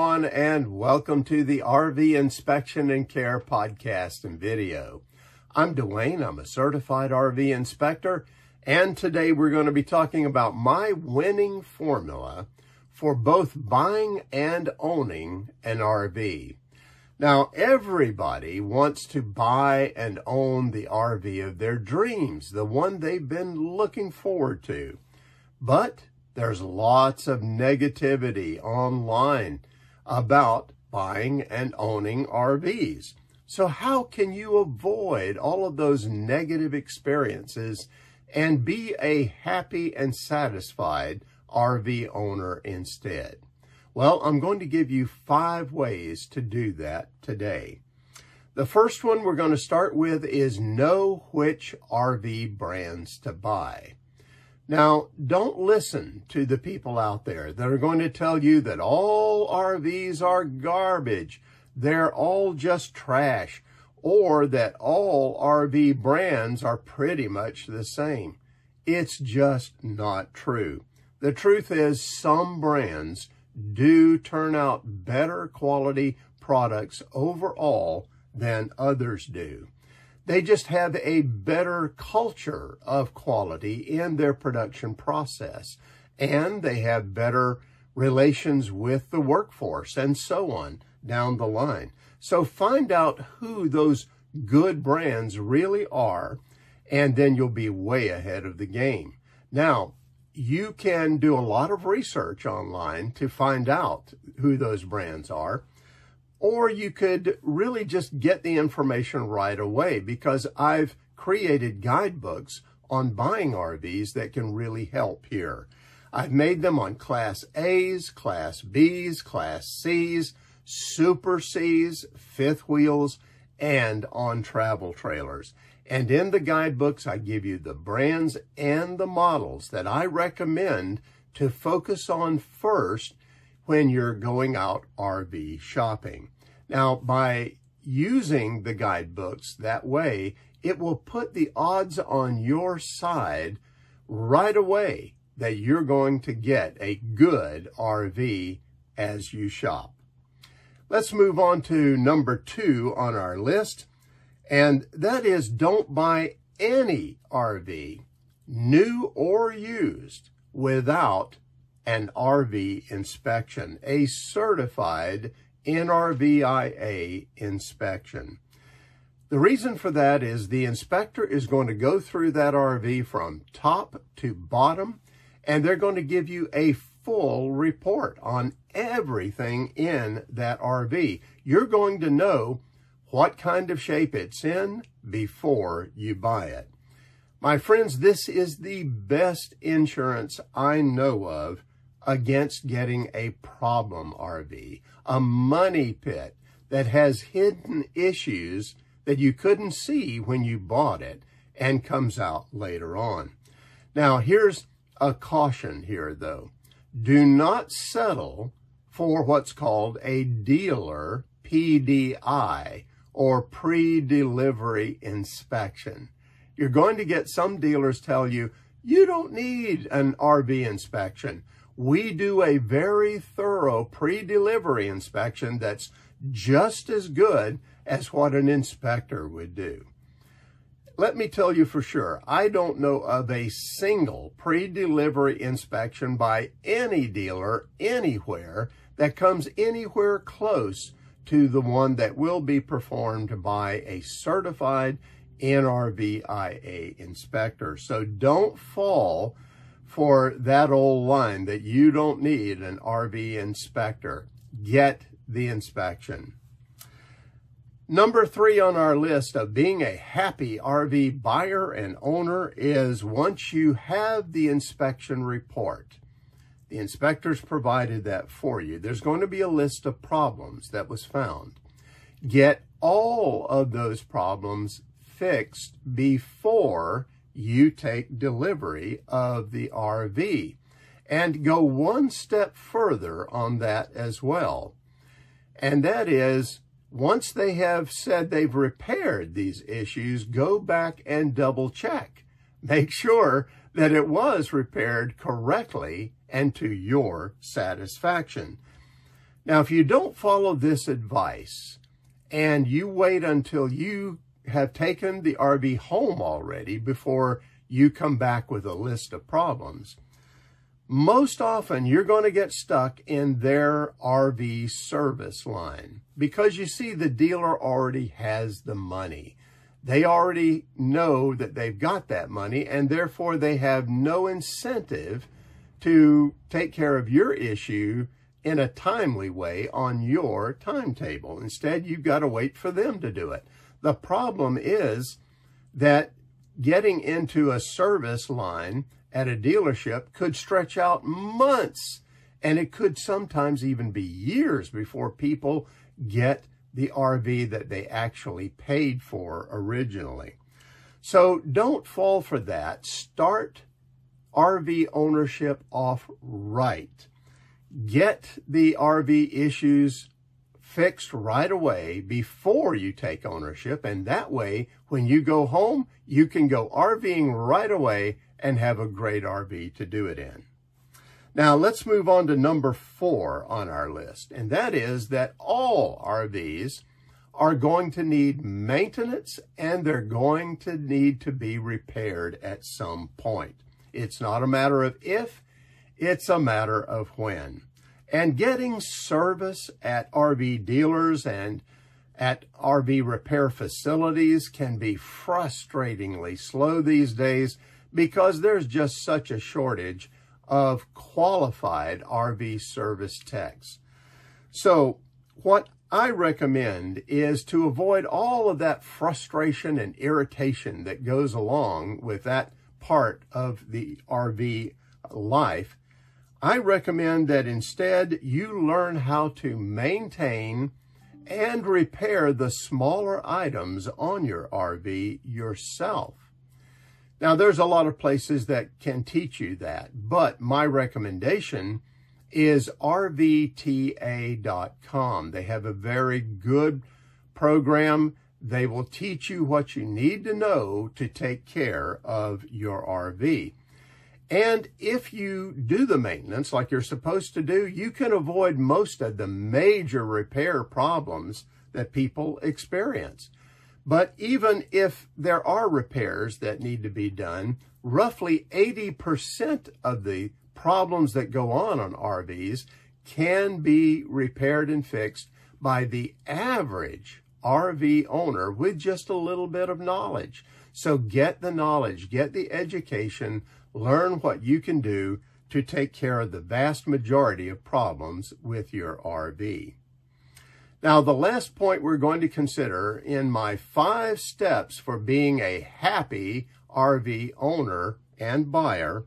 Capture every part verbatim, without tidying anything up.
everyone, and welcome to the R V Inspection and Care podcast and video. I'm Dwayne. I'm a certified R V inspector, and today we're going to be talking about my winning formula for both buying and owning an R V. Now, everybody wants to buy and own the R V of their dreams, the one they've been looking forward to, but there's lots of negativity online about buying and owning R Vs. So how can you avoid all of those negative experiences and be a happy and satisfied R V owner instead? Well, I'm going to give you five ways to do that today. The first one we're going to start with is know which R V brands to buy. Now, don't listen to the people out there that are going to tell you that all R Vs are garbage, they're all just trash, or that all R V brands are pretty much the same. It's just not true. The truth is, some brands do turn out better quality products overall than others do. They just have a better culture of quality in their production process, and they have better relations with the workforce and so on down the line. So find out who those good brands really are, and then you'll be way ahead of the game. Now, you can do a lot of research online to find out who those brands are, or you could really just get the information right away, because I've created guidebooks on buying R Vs that can really help here. I've made them on Class A's, Class B's, Class C's, Super C's, fifth wheels, and on travel trailers. And in the guidebooks, I give you the brands and the models that I recommend to focus on first when you're going out R V shopping. Now, by using the guidebooks that way, it will put the odds on your side right away that you're going to get a good R V as you shop. Let's move on to number two on our list, and that is don't buy any R V, new or used, without an R V inspection, a certified N R V T A inspection. The reason for that is the inspector is going to go through that R V from top to bottom, and they're going to give you a full report on everything in that R V. You're going to know what kind of shape it's in before you buy it. My friends, this is the best insurance I know of against getting a problem R V, a money pit that has hidden issues that you couldn't see when you bought it and comes out later on. Now, here's a caution here, though. Do not settle for what's called a dealer P D I, or pre-delivery inspection. You're going to get some dealers tell you, you don't need an R V inspection. We do a very thorough pre-delivery inspection that's just as good as what an inspector would do. Let me tell you for sure, I don't know of a single pre-delivery inspection by any dealer anywhere that comes anywhere close to the one that will be performed by a certified N R V T A inspector. So don't fall for that old line that you don't need an R V inspector. Get the inspection. Number three on our list of being a happy R V buyer and owner is once you have the inspection report, the inspector's provided that for you, there's going to be a list of problems that was found. Get all of those problems fixed before you take delivery of the R V, and go one step further on that as well. And that is, once they have said they've repaired these issues, go back and double check. Make sure that it was repaired correctly and to your satisfaction. Now, if you don't follow this advice and you wait until you have taken the R V home already before you come back with a list of problems, most often you're going to get stuck in their R V service line, because you see the dealer already has the money. They already know that they've got that money, and therefore they have no incentive to take care of your issue in a timely way on your timetable. Instead, you've got to wait for them to do it. The problem is that getting into a service line at a dealership could stretch out months, and it could sometimes even be years before people get the R V that they actually paid for originally. So don't fall for that. Start R V ownership off right. Get the R V issues fixed right away before you take ownership, and that way when you go home you can go RVing right away and have a great R V to do it in. Now let's move on to number four on our list, and that is that all R Vs are going to need maintenance, and they're going to need to be repaired at some point. It's not a matter of if, it's a matter of when. And getting service at R V dealers and at R V repair facilities can be frustratingly slow these days, because there's just such a shortage of qualified R V service techs. So what I recommend is to avoid all of that frustration and irritation that goes along with that part of the R V life. I recommend that instead you learn how to maintain and repair the smaller items on your R V yourself. Now, there's a lot of places that can teach you that, but my recommendation is R V T A dot com. They have a very good program. They will teach you what you need to know to take care of your R V. And if you do the maintenance like you're supposed to do, you can avoid most of the major repair problems that people experience. But even if there are repairs that need to be done, roughly eighty percent of the problems that go on on R Vs can be repaired and fixed by the average R V owner with just a little bit of knowledge. So get the knowledge, get the education, learn what you can do to take care of the vast majority of problems with your R V. Now, the last point we're going to consider in my five steps for being a happy R V owner and buyer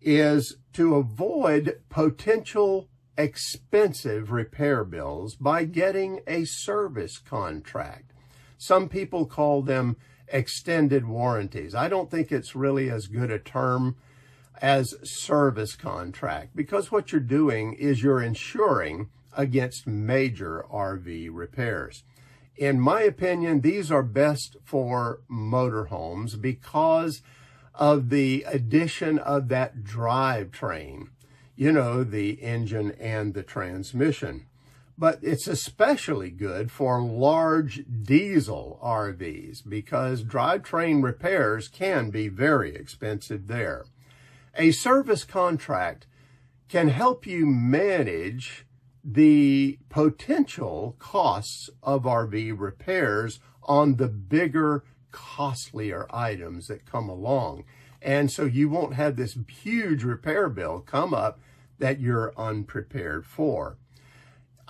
is to avoid potential expensive repair bills by getting a service contract. Some people call them extended warranties. I don't think it's really as good a term as service contract, because what you're doing is you're insuring against major R V repairs. In my opinion, these are best for motorhomes because of the addition of that drivetrain, you know, the engine and the transmission. But it's especially good for large diesel R Vs because drivetrain repairs can be very expensive there. A service contract can help you manage the potential costs of R V repairs on the bigger, costlier items that come along. And so you won't have this huge repair bill come up that you're unprepared for.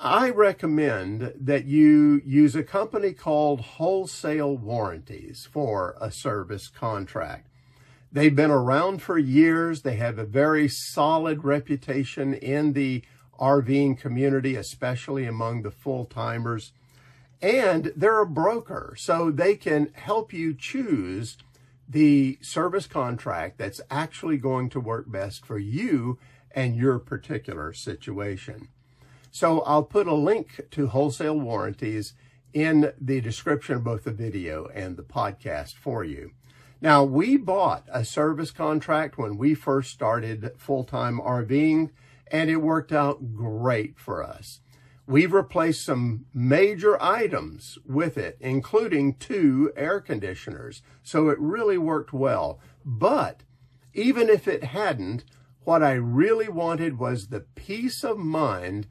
I recommend that you use a company called Wholesale Warranties for a service contract. They've been around for years. They have a very solid reputation in the RVing community, especially among the full-timers, and they're a broker, so they can help you choose the service contract that's actually going to work best for you and your particular situation. So I'll put a link to Wholesale Warranties in the description of both the video and the podcast for you. Now, we bought a service contract when we first started full-time RVing, and it worked out great for us. We've replaced some major items with it, including two air conditioners. So it really worked well. But even if it hadn't, what I really wanted was the peace of mind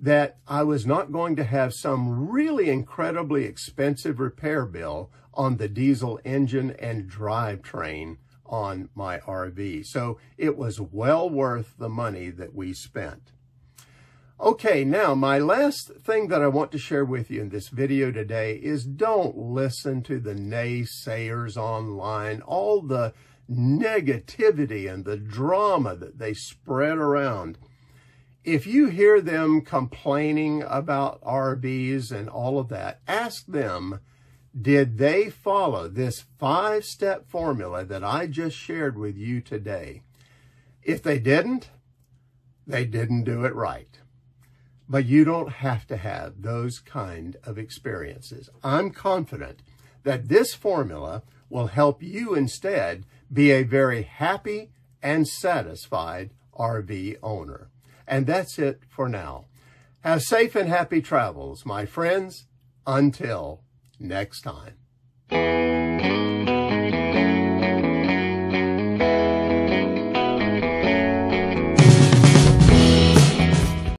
that I was not going to have some really incredibly expensive repair bill on the diesel engine and drivetrain on my R V. So it was well worth the money that we spent. Okay, now my last thing that I want to share with you in this video today is don't listen to the naysayers online, all the negativity and the drama that they spread around. If you hear them complaining about R Vs and all of that, ask them, did they follow this five-step formula that I just shared with you today? If they didn't, they didn't do it right. But you don't have to have those kind of experiences. I'm confident that this formula will help you instead be a very happy and satisfied R V owner. And that's it for now. Have safe and happy travels, my friends, until next time.